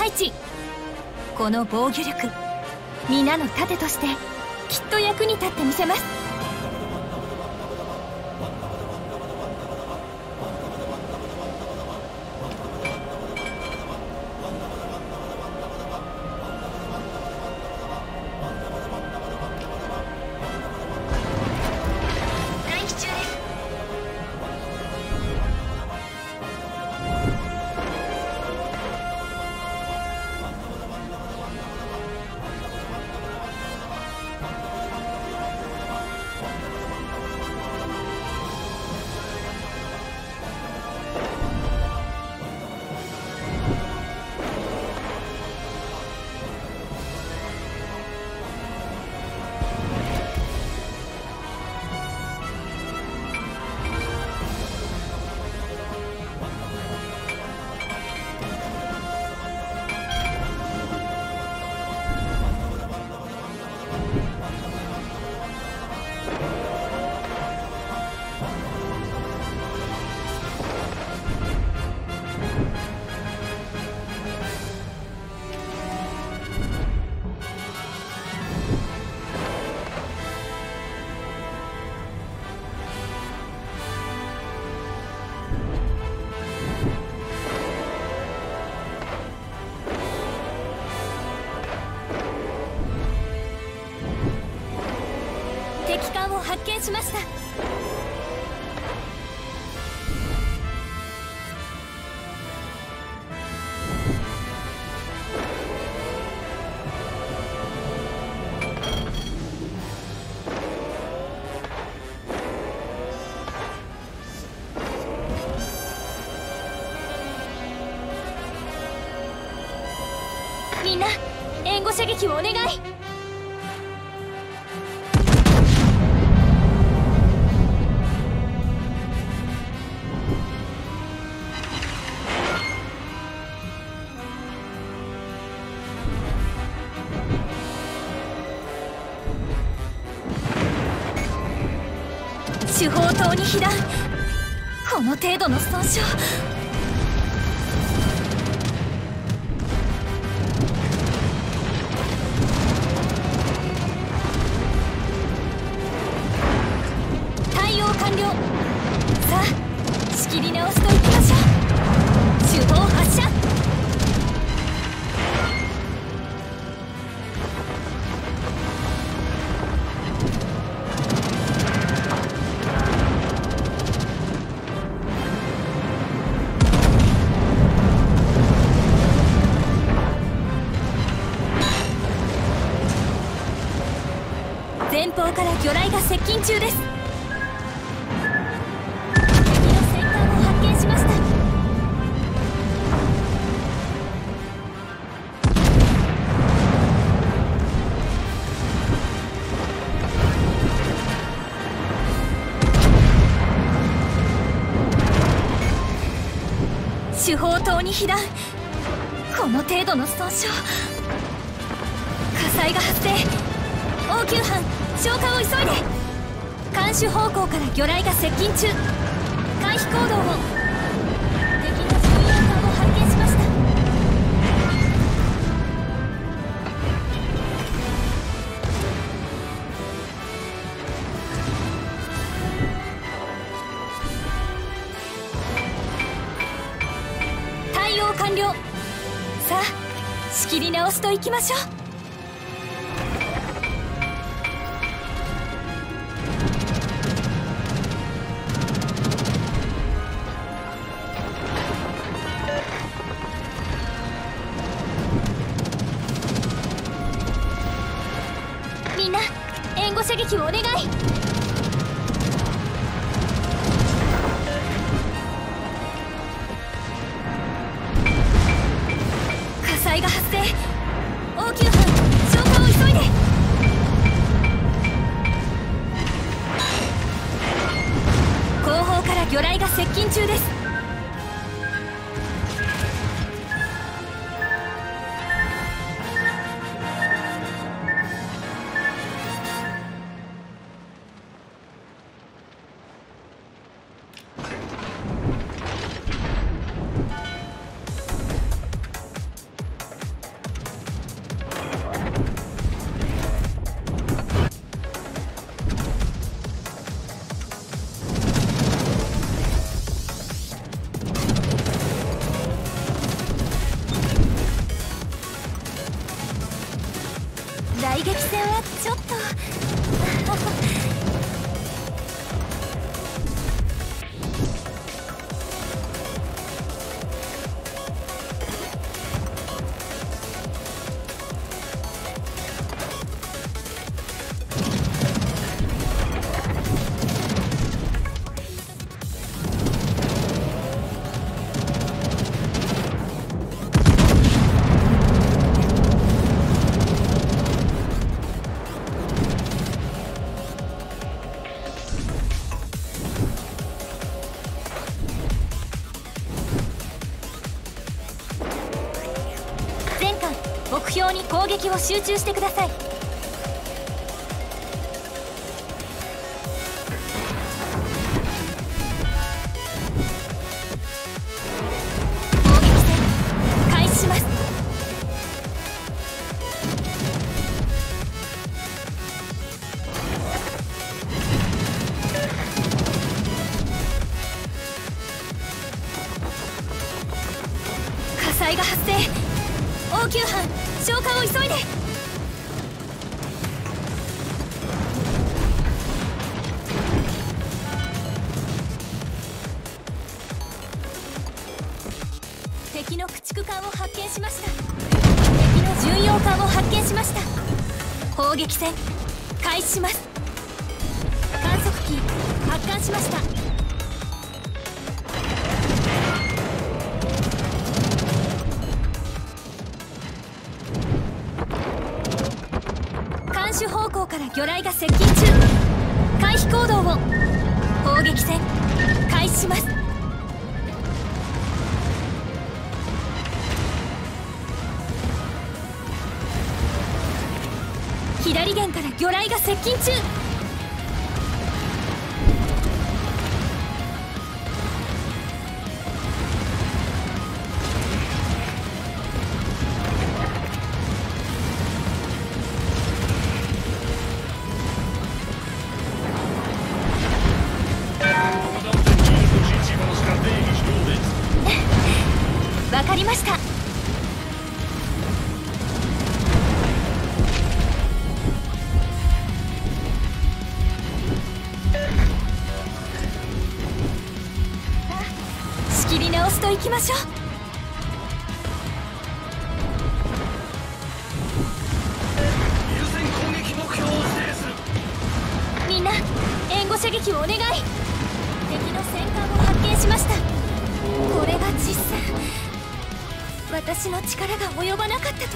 配置。この防御力、皆の盾としてきっと役に立ってみせます。発見しました。みんな、援護射撃をお願い。主砲塔に被弾。この程度の損傷。対応完了。さあ、仕切り直しといきましょう。主砲発射。前方から魚雷が接近中です。敵の戦艦を発見しました。主砲塔に被弾。この程度の損傷。火災が発生。応急班、消火を急いで。監視方向から魚雷が接近中。回避行動を。敵の巡洋艦を発見しました。対応完了。さあ、仕切り直しといきましょう。射撃をお願い。火災が発生。応急班、消火を急いで。後方から魚雷が接近中です。戦はちょっと目標に攻撃を集中してください。敵の駆逐艦を発見しました。敵の巡洋艦を発見しました。砲撃戦開始します。観測機発艦しました。監視方向から魚雷が接近中。回避行動を。砲撃戦開始します。左舷から魚雷が接近中。わかりました。行きましょう。みんな援護射撃をお願い。敵の戦艦を発見しました。これが実戦。私の力が及ばなかったというのを。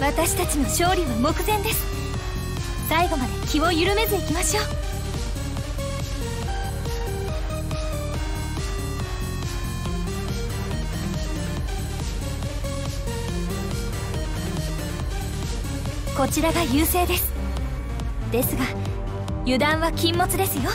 私たちの勝利は目前です。最後まで気を緩めずいきましょう。こちらが優勢です。ですが油断は禁物ですよ。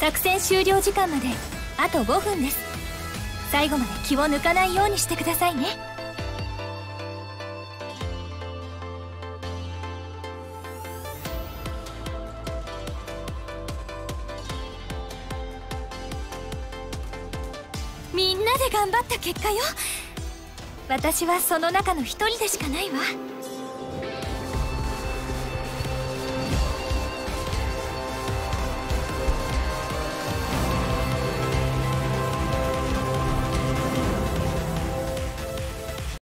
作戦終了時間まであと5分です。最後まで気を抜かないようにしてくださいね。みんなで頑張った結果よ。私はその中の一人でしかないわ。